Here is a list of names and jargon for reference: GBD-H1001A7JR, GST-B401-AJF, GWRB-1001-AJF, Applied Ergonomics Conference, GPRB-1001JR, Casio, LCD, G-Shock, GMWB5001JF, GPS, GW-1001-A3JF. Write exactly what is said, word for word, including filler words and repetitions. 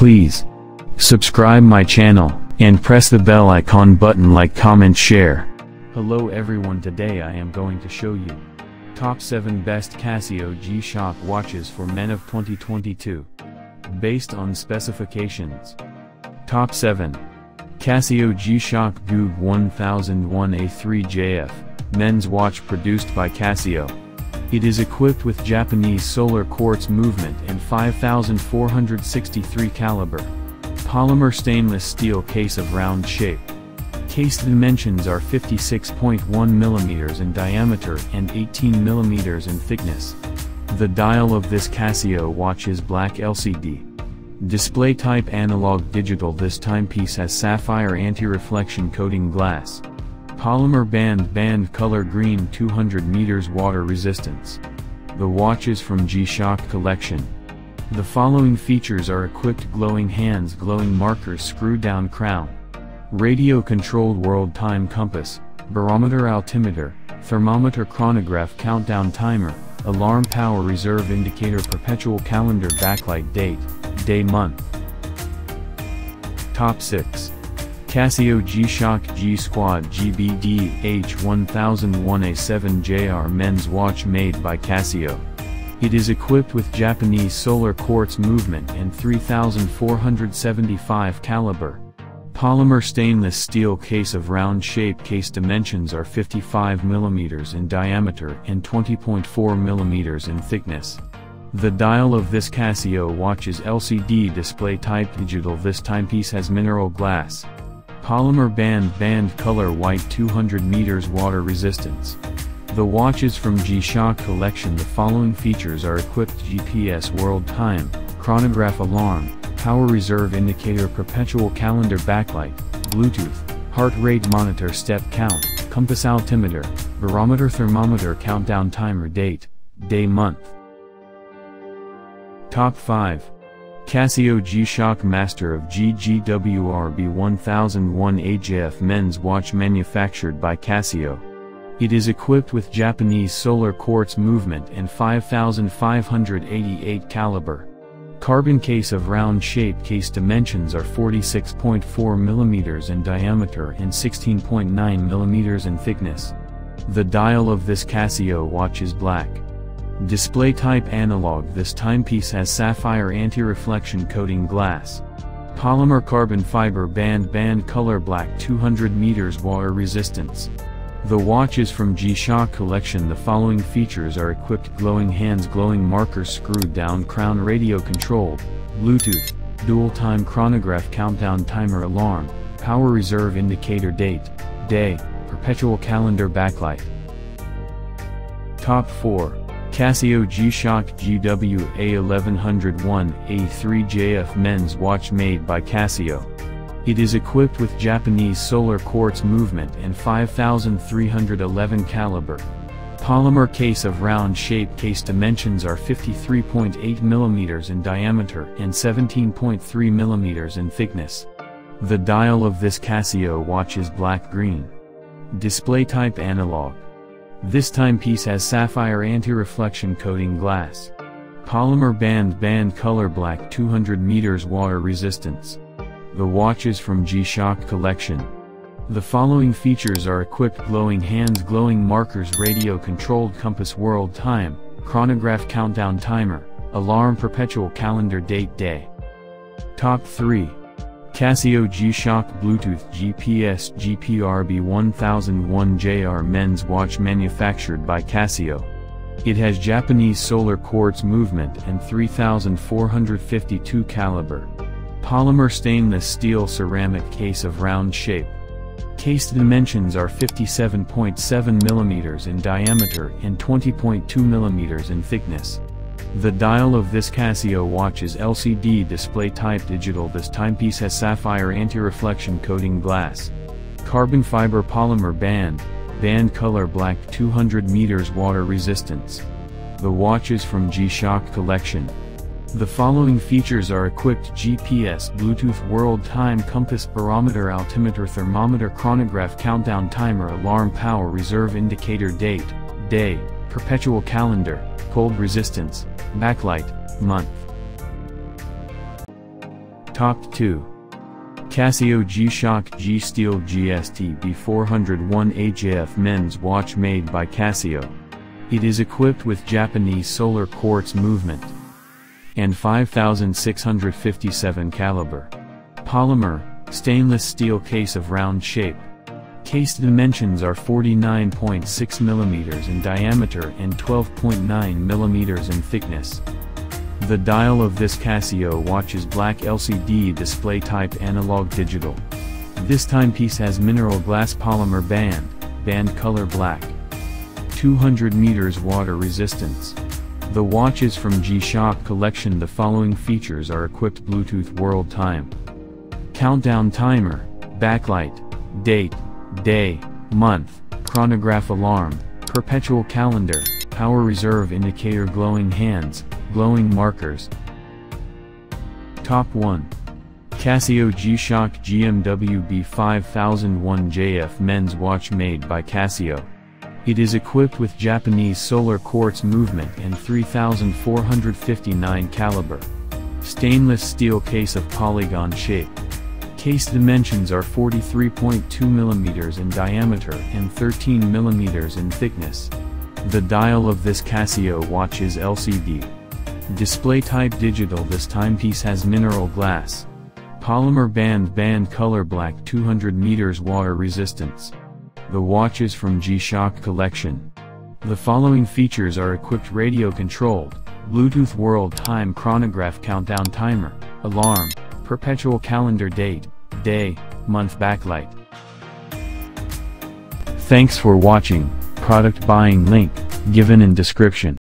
Please subscribe my channel and press the bell icon button, like, comment, share. Hello everyone, today I am going to show you top seven best Casio G-Shock watches for men of twenty twenty-two based on specifications. Top seven. Casio G-Shock G W one thousand one A three J F, men's watch produced by Casio. It is equipped with Japanese solar quartz movement and five thousand four hundred sixty-three caliber polymer stainless steel case of round shape. Case dimensions are fifty-six point one millimeters in diameter and eighteen millimeters in thickness. The dial of this Casio watch is black L C D. Display type analog digital. This timepiece has sapphire anti-reflection coating glass. Polymer band band color green, two hundred meters water resistance. The watch is from G-Shock collection. The following features are equipped: glowing hands, glowing markers, screw down crown, radio controlled world time compass, barometer, altimeter, thermometer, chronograph, countdown timer, alarm, power reserve indicator, perpetual calendar, backlight, date, day, month. Top six. Casio G-Shock G-Squad G B D H one thousand one A seven J R, men's watch made by Casio. It is equipped with Japanese solar quartz movement and three thousand four hundred seventy-five caliber polymer stainless steel case of round shape. Case dimensions are fifty-five millimeters in diameter and twenty point four millimeters in thickness. The dial of this Casio watch is L C D display type digital. This timepiece has mineral glass. Polymer band band color white, two hundred meters water resistance. The watch is from G-Shock collection. The following features are equipped: G P S world time, chronograph, alarm, power reserve indicator, perpetual calendar, backlight, Bluetooth, heart rate monitor, step count, compass, altimeter, barometer, thermometer, countdown timer, date, day, month. Top five. Casio G-Shock Master of G G W R B one thousand one A J F, men's watch manufactured by Casio. It is equipped with Japanese solar quartz movement and five thousand five hundred eighty-eight caliber carbon case of round shape. Case dimensions are forty-six point four millimeters in diameter and sixteen point nine millimeters in thickness. The dial of this Casio watch is black. Display type analog. This timepiece has sapphire anti-reflection coating glass. Polymer carbon fiber band band color black, two hundred meters water resistance. The watch is from G-Shock collection. The following features are equipped: glowing hands, glowing markers, screwed down crown, radio controlled, Bluetooth, dual time chronograph, countdown timer, alarm, power reserve indicator, date, day, perpetual calendar, backlight. Top four. Casio G-Shock G W A eleven hundred one A three J F, men's watch made by Casio. It is equipped with Japanese solar quartz movement and five thousand three hundred eleven caliber polymer case of round shape. Case dimensions are fifty-three point eight millimeters in diameter and seventeen point three millimeters in thickness. The dial of this Casio watch is black green. Display type analog. This timepiece has sapphire anti-reflection coating glass. Polymer band band color black, two hundred meters water resistance. The watch is from G-Shock collection. The following features are equipped: glowing hands, glowing markers, radio controlled compass, world time, chronograph, countdown timer, alarm, perpetual calendar, date, day. Top three. Casio G-Shock Bluetooth G P S G P R B one thousand one J R, men's watch manufactured by Casio. It has Japanese solar quartz movement and three thousand four hundred fifty-two caliber polymer stainless steel ceramic case of round shape. Case dimensions are fifty-seven point seven millimeters in diameter and twenty point two millimeters in thickness. The dial of this Casio watch is L C D display type digital. This timepiece has sapphire anti-reflection coating glass. Carbon fiber polymer band, band color black, two hundred meters water resistance. The watch is from G-Shock collection. The following features are equipped: G P S, Bluetooth, world time compass, barometer, altimeter, thermometer, chronograph, countdown timer, alarm, power reserve indicator, date, day, perpetual calendar, cold resistance, backlight, month. Top two. Casio G-Shock G-Steel G S T B four oh one A J F men's watch made by Casio. It is equipped with Japanese solar quartz movement and five thousand six hundred fifty-seven caliber polymer stainless steel case of round shape. Case dimensions are forty-nine point six millimeters in diameter and twelve point nine millimeters in thickness. The dial of this Casio watch is black L C D display type analog digital. This timepiece has mineral glass polymer band, band color black. two hundred meters water resistance. The watches from G-Shock collection. The following features are equipped: Bluetooth world time, countdown timer, backlight, date, day, month, chronograph alarm, perpetual calendar, power reserve indicator, glowing hands, glowing markers. Top one. Casio G-Shock G M W B five thousand one J F men's watch made by Casio. It is equipped with Japanese solar quartz movement and three thousand four hundred fifty-nine caliber stainless steel case of polygon shape. Case dimensions are forty-three point two millimeters in diameter and thirteen millimeters in thickness. The dial of this Casio watch is L C D display type digital. This timepiece has mineral glass polymer band, band color black, two hundred meters water resistance. The watches from G-Shock collection. The following features are equipped: radio controlled, Bluetooth world time, chronograph, countdown timer, alarm, perpetual calendar, date, day, month, backlight. Thanks for watching. Product buying link given in description.